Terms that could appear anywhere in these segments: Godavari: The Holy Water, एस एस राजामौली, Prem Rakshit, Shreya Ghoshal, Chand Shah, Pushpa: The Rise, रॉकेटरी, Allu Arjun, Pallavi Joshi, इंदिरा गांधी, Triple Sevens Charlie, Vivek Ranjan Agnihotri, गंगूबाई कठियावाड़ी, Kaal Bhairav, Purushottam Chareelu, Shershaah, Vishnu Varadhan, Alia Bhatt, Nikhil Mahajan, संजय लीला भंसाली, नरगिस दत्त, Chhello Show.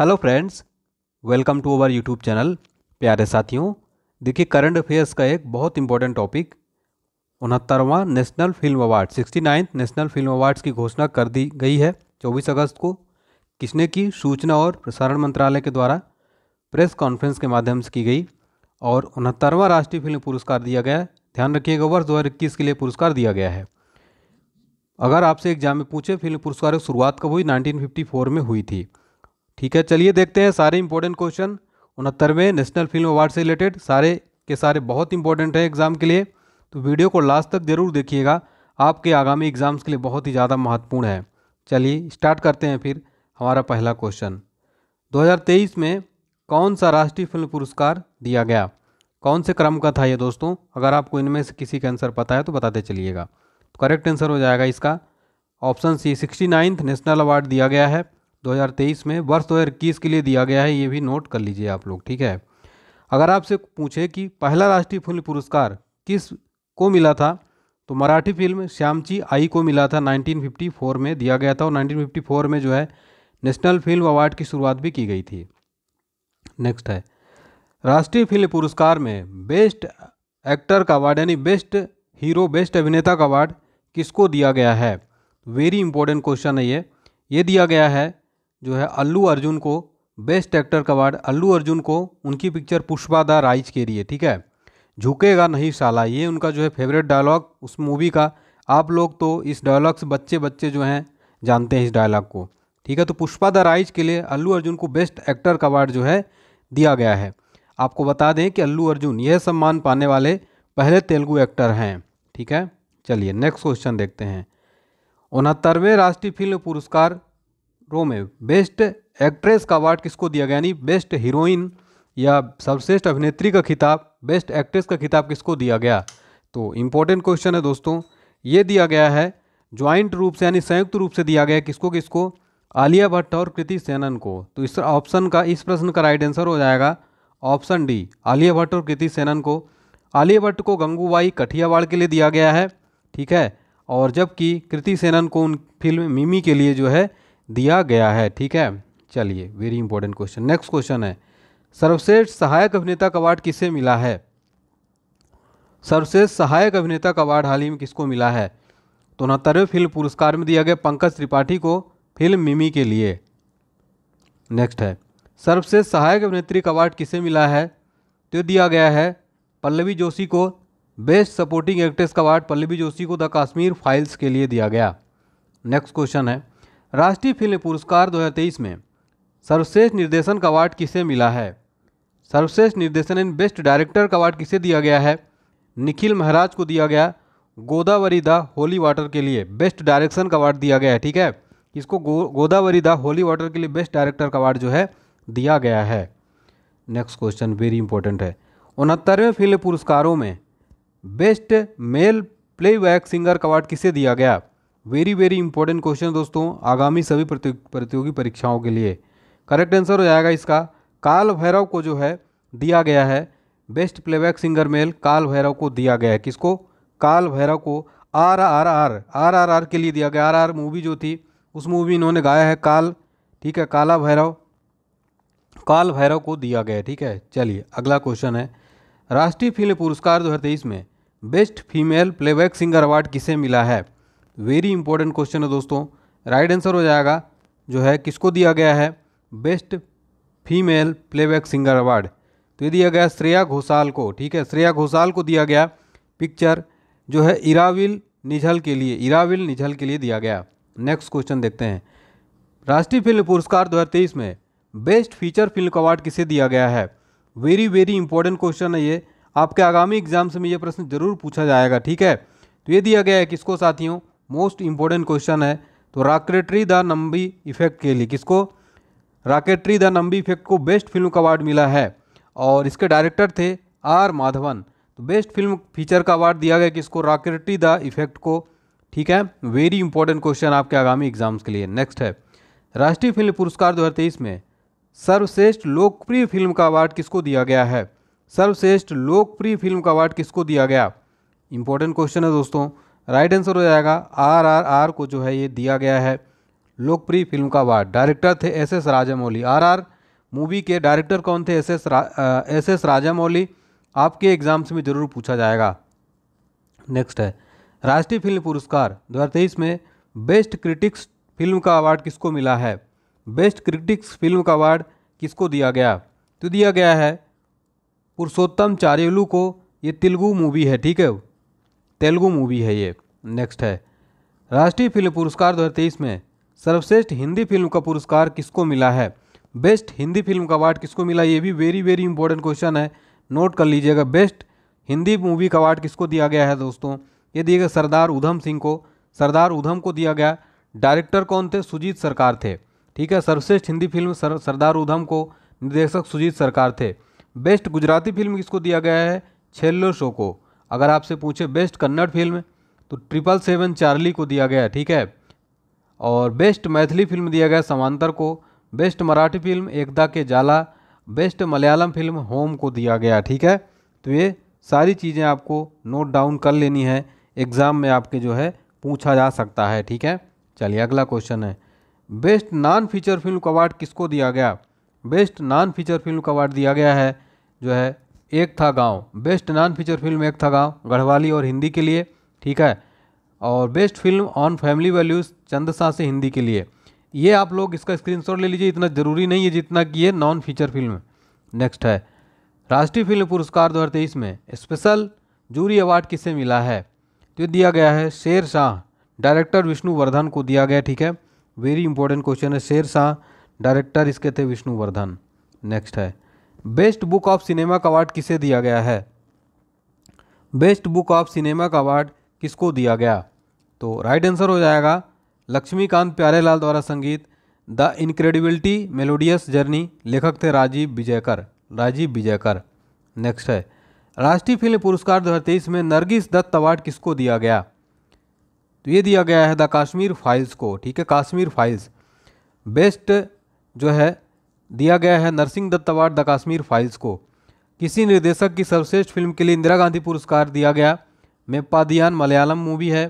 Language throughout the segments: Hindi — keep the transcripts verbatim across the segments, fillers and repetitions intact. Hello friends, welcome to our YouTube channel. प्यारे साथियों, देखिए करंट अफेयर्स का एक बहुत इंपॉर्टेंट टॉपिक, उनहत्तरवां national film award sixty ninth national film awards की घोषणा कर दी गई है चौबीस अगस्त को। किसने की? सूचना और प्रसारण मंत्रालय के द्वारा प्रेस कॉन्फ्रेंस के माध्यम से की गई। और उनहत्तरवां राष्ट्रीय फिल्म पुरस्कार दिया गया है। ध्यान रखिएगा, वर्ष दो हज़ार इक्कीस के लिए पुरस्कार दिया गया है। अगर आपसे एग्जाम में पूछे फिल्म पुरस्कार की शुरुआत कब हुई, नाइनटीन फिफ्टी फोर में हुई थी। ठीक है, चलिए देखते हैं सारे इंपॉर्टेंट क्वेश्चन उनहत्तरवें नेशनल फिल्म अवार्ड से रिलेटेड। सारे के सारे बहुत इंपॉर्टेंट हैं एग्ज़ाम के लिए, तो वीडियो को लास्ट तक ज़रूर देखिएगा। आपके आगामी एग्ज़ाम्स के लिए बहुत ही ज़्यादा महत्वपूर्ण है। चलिए स्टार्ट करते हैं फिर हमारा पहला क्वेश्चन। दो हज़ार तेईस में कौन सा राष्ट्रीय फिल्म पुरस्कार दिया गया? कौन से क्रम का था ये दोस्तों? अगर आपको इनमें से किसी का आंसर पता है तो बताते चलिएगा। तो करेक्ट आंसर हो जाएगा इसका option C, sixty ninth national award दिया गया है दो हज़ार तेईस में। वर्ष दो हज़ार इक्कीस के लिए दिया गया है, ये भी नोट कर लीजिए आप लोग। ठीक है, अगर आपसे पूछे कि पहला राष्ट्रीय फिल्म पुरस्कार किस को मिला था, तो मराठी फिल्म श्यामची आई को मिला था, नाइनटीन फिफ्टी फोर में दिया गया था। और नाइनटीन फिफ्टी फोर में जो है नेशनल फिल्म अवार्ड की शुरुआत भी की गई थी। नेक्स्ट है राष्ट्रीय फिल्म पुरस्कार में बेस्ट एक्टर का अवार्ड यानी बेस्ट हीरो, बेस्ट अभिनेता का अवार्ड किसको दिया गया है? वेरी इंपॉर्टेंट क्वेश्चन है ये। ये दिया गया है जो है अल्लू अर्जुन को, बेस्ट एक्टर का अवार्ड अल्लू अर्जुन को, उनकी पिक्चर पुष्पा द राइज के लिए। ठीक है, झुकेगा नहीं साला, ये उनका जो है फेवरेट डायलॉग उस मूवी का। आप लोग तो इस डायलॉग से बच्चे बच्चे जो हैं जानते हैं इस डायलॉग को। ठीक है, तो पुष्पा द राइज के लिए अल्लू अर्जुन को बेस्ट एक्टर का अवार्ड जो है दिया गया है। आपको बता दें कि अल्लू अर्जुन यह सम्मान पाने वाले पहले तेलुगु एक्टर हैं। ठीक है, चलिए नेक्स्ट क्वेश्चन देखते हैं। उनहत्तरवें राष्ट्रीय फिल्म पुरस्कार रो में बेस्ट एक्ट्रेस का अवार्ड किसको दिया गया? यानी बेस्ट हीरोइन या सर्वश्रेष्ठ अभिनेत्री का खिताब, बेस्ट एक्ट्रेस का खिताब किसको दिया गया? तो इम्पोर्टेंट क्वेश्चन है दोस्तों, ये दिया गया है ज्वाइंट रूप से यानी संयुक्त रूप से दिया गया। किसको किसको? आलिया भट्ट और कृति सेनन को। तो इस ऑप्शन का, इस प्रश्न का राइट आंसर हो जाएगा ऑप्शन डी, आलिया भट्ट और कृति सेनन को। आलिया भट्ट को गंगूबाई कठियावाड़ के लिए दिया गया है। ठीक है, और जबकि कृति सेनन को उन फिल्म मिमी के लिए जो है दिया गया है। ठीक है, चलिए very important question. Next question है सर्वश्रेष्ठ सहायक अभिनेता का अवार्ड किसे मिला है? सर्वश्रेष्ठ सहायक अभिनेता का अवार्ड हाल ही में किसको मिला है? तो उनहत्तरवें फिल्म पुरस्कार में दिया गया पंकज त्रिपाठी को, फिल्म मिमी के लिए। नेक्स्ट है सर्वश्रेष्ठ सहायक अभिनेत्री का अवार्ड किसे मिला है? तो दिया गया है पल्लवी जोशी को। बेस्ट सपोर्टिंग एक्ट्रेस का अवार्ड पल्लवी जोशी को द काश्मीर फाइल्स के लिए दिया गया। नेक्स्ट क्वेश्चन है राष्ट्रीय फिल्म पुरस्कार दो हज़ार तेईस में सर्वश्रेष्ठ निर्देशन का अवार्ड किसे मिला है? सर्वश्रेष्ठ निर्देशन एंड बेस्ट डायरेक्टर का अवार्ड किसे दिया गया है? निखिल महाराज को दिया गया, गोदावरी द होली वाटर के लिए बेस्ट डायरेक्शन का अवार्ड दिया गया है। ठीक है, इसको गोदावरी द होली वाटर के लिए बेस्ट डायरेक्टर का अवार्ड जो है दिया गया है। नेक्स्ट क्वेश्चन वेरी इंपॉर्टेंट है उनहत्तरवें फिल्म पुरस्कारों में बेस्ट मेल प्लेबैक सिंगर का अवार्ड किसे दिया गया? वेरी वेरी इंपॉर्टेंट क्वेश्चन दोस्तों, आगामी सभी प्रतियोगी परीक्षाओं के लिए। करेक्ट आंसर हो जाएगा इसका काल भैरव को जो है दिया गया है। बेस्ट प्लेबैक सिंगर मेल काल भैरव को दिया गया है। किसको? काल भैरव को। R R R R R R के लिए दिया गया। आर आर मूवी जो थी उस मूवी इन्होंने गाया है काल। ठीक है, काला भैरव, काल भैरव को दिया गया। ठीक है, चलिए अगला क्वेश्चन है राष्ट्रीय फिल्म पुरस्कार दो हज़ार तेईस में best female playback singer award किसे मिला है? वेरी इंपॉर्टेंट क्वेश्चन है दोस्तों, राइट आंसर हो जाएगा जो है किसको दिया गया है best female playback singer award? तो ये दिया गया श्रेया घोषाल को। ठीक है, श्रेया घोषाल को दिया गया। पिक्चर जो है इराविल निझल के लिए, इराविल निझल के लिए दिया गया। नेक्स्ट क्वेश्चन देखते हैं राष्ट्रीय फिल्म पुरस्कार दो हज़ार तेईस में बेस्ट फीचर फिल्म का अवार्ड किसे दिया गया है? वेरी वेरी इंपॉर्टेंट क्वेश्चन है ये, आपके आगामी एग्जाम से में ये प्रश्न जरूर पूछा जाएगा। ठीक है, तो ये दिया गया है किसको साथियों? मोस्ट इंपॉर्टेंट क्वेश्चन है, तो रॉकेटरी द नंबी इफेक्ट के लिए। किसको? रॉकेटरी द नंबी इफेक्ट को बेस्ट फिल्म का अवार्ड मिला है और इसके डायरेक्टर थे आर माधवन। तो बेस्ट फिल्म फीचर का अवार्ड दिया गया किसको? रॉकेटरी द इफेक्ट को। ठीक है, वेरी इंपॉर्टेंट क्वेश्चन आपके आगामी एग्जाम्स के लिए। नेक्स्ट है राष्ट्रीय फिल्म पुरस्कार दो हज़ार तेईस में सर्वश्रेष्ठ लोकप्रिय फिल्म का अवार्ड किसको दिया गया है? सर्वश्रेष्ठ लोकप्रिय फिल्म का अवार्ड किसको दिया गया? इंपॉर्टेंट क्वेश्चन है दोस्तों, राइट आंसर हो जाएगा आर आर आर को जो है ये दिया गया है। लोकप्रिय फिल्म का अवार्ड। डायरेक्टर थे एस एस राजामौली। RR movie के डायरेक्टर कौन थे? S S एस एस राजामौली। आपके एग्जाम्स में जरूर पूछा जाएगा। नेक्स्ट है राष्ट्रीय फिल्म पुरस्कार दो हज़ार तेईस में बेस्ट क्रिटिक्स फिल्म का अवार्ड किसको मिला है? बेस्ट क्रिटिक्स फिल्म का अवार्ड किसको दिया गया? तो दिया गया है पुरुषोत्तम चारेलू को। ये तेलुगु मूवी है, ठीक है, तेलुगु मूवी है ये। नेक्स्ट है राष्ट्रीय फिल्म पुरस्कार दो हज़ार तेईस में सर्वश्रेष्ठ हिंदी फिल्म का पुरस्कार किसको मिला है? बेस्ट हिंदी फिल्म का अवार्ड किसको मिला? ये भी वेरी वेरी इंपॉर्टेंट क्वेश्चन है, नोट कर लीजिएगा। बेस्ट हिंदी मूवी का अवार्ड किसको दिया गया है दोस्तों? ये दिया गया सरदार उधम सिंह को, सरदार उधम को दिया गया। डायरेक्टर कौन थे? सुजीत सरकार थे, ठीक है। सर्वश्रेष्ठ हिंदी फिल्म सर, सरदार उधम को, निर्देशक सुजीत सरकार थे। बेस्ट गुजराती फिल्म किसको दिया गया है? छेल्लो शो को। अगर आपसे पूछे बेस्ट कन्नड़ फिल्म तो ट्रिपल सेवन चार्ली को दिया गया, ठीक है। और बेस्ट मैथिली फिल्म दिया गया समांतर को। बेस्ट मराठी फिल्म एकदा के जाला। बेस्ट मलयालम फिल्म होम को दिया गया, ठीक है। तो ये सारी चीज़ें आपको नोट डाउन कर लेनी है, एग्ज़ाम में आपके जो है पूछा जा सकता है, ठीक है। चलिए अगला क्वेश्चन है बेस्ट नॉन फीचर फिल्म का अवार्ड किसको दिया गया? बेस्ट नॉन फीचर फिल्म का अवार्ड दिया गया है जो है एक था गांव। बेस्ट नॉन फीचर फिल्म एक था गांव गढ़वाली और हिंदी के लिए, ठीक है। और best film on family values चंद शाह से हिंदी के लिए। ये आप लोग इसका स्क्रीनशॉट ले लीजिए, इतना ज़रूरी नहीं है जितना कि ये नॉन फीचर फिल्म। नेक्स्ट है राष्ट्रीय फिल्म पुरस्कार दो हज़ार तेईस में स्पेशल जूरी अवार्ड किसे मिला है? तो दिया गया है शेरशाह, डायरेक्टर विष्णु वर्धन को दिया गया, ठीक है। वेरी इंपॉर्टेंट क्वेश्चन है, शेरशाह डायरेक्टर इसके थे विष्णु वर्धन। नेक्स्ट है बेस्ट बुक ऑफ सिनेमा का अवार्ड किसे दिया गया है? बेस्ट बुक ऑफ सिनेमा का अवार्ड किसको दिया गया? तो राइट आंसर हो जाएगा लक्ष्मीकांत प्यारेलाल द्वारा संगीत, द इनक्रेडिबिलिटी मेलोडियस जर्नी, लेखक थे राजीव विजयकर, राजीव विजयकर। नेक्स्ट है राष्ट्रीय फिल्म पुरस्कार दो हज़ार तेईस में नरगिस दत्त अवार्ड किसको दिया गया? तो ये दिया गया है द काश्मीर फाइल्स को, ठीक है, काश्मीर फाइल्स। बेस्ट जो है दिया गया है Nargis Dutt award the Kashmir files को। किसी निर्देशक की सर्वश्रेष्ठ फिल्म के लिए इंदिरा गांधी पुरस्कार दिया गया। मे पादियान मलयालम मूवी है,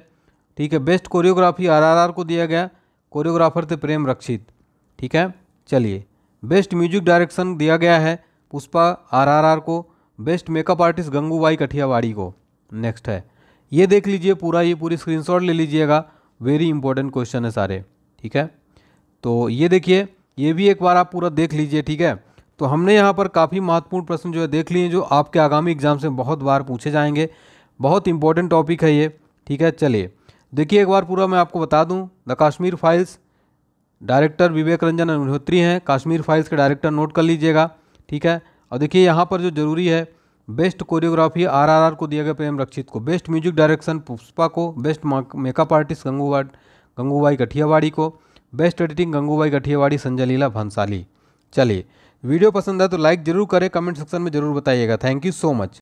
ठीक है। बेस्ट कोरियोग्राफी आरआरआर को दिया गया, कोरियोग्राफर थे प्रेम रक्षित, ठीक है। चलिए बेस्ट म्यूजिक डायरेक्शन दिया गया है पुष्पा आरआरआर को, best makeup artist गंगूबाई कठियावाड़ी को। नेक्स्ट है ये देख लीजिए पूरा, ये पूरी स्क्रीनशॉट ले लीजिएगा, वेरी इंपॉर्टेंट क्वेश्चन है सारे, ठीक है। तो ये देखिए, ये भी एक बार आप पूरा देख लीजिए, ठीक है। तो हमने यहाँ पर काफ़ी महत्वपूर्ण प्रश्न जो है देख लिए, जो आपके आगामी एग्जाम से बहुत बार पूछे जाएंगे, बहुत इंपॉर्टेंट टॉपिक है ये, ठीक है। चलिए देखिए एक बार पूरा मैं आपको बता दूं, the Kashmir files director Vivek Ranjan Agnihotri हैं, काश्मीर फाइल्स के डायरेक्टर, नोट कर लीजिएगा, ठीक है। और देखिए यहाँ पर जो जरूरी है, बेस्ट कोरियोग्राफी आरआरआर को दिया गया प्रेम रक्षित को, बेस्ट म्यूजिक डायरेक्शन पुष्पा को, best makeup artist Gangubai गंगूबाई कठियावाड़ी को, बेस्ट एडिटिंग गंगूबाई कठियावाड़ी संजय लीला भंसाली। चलिए वीडियो पसंद है तो लाइक जरूर करें, कमेंट सेक्शन में जरूर बताइएगा। Thank you so much.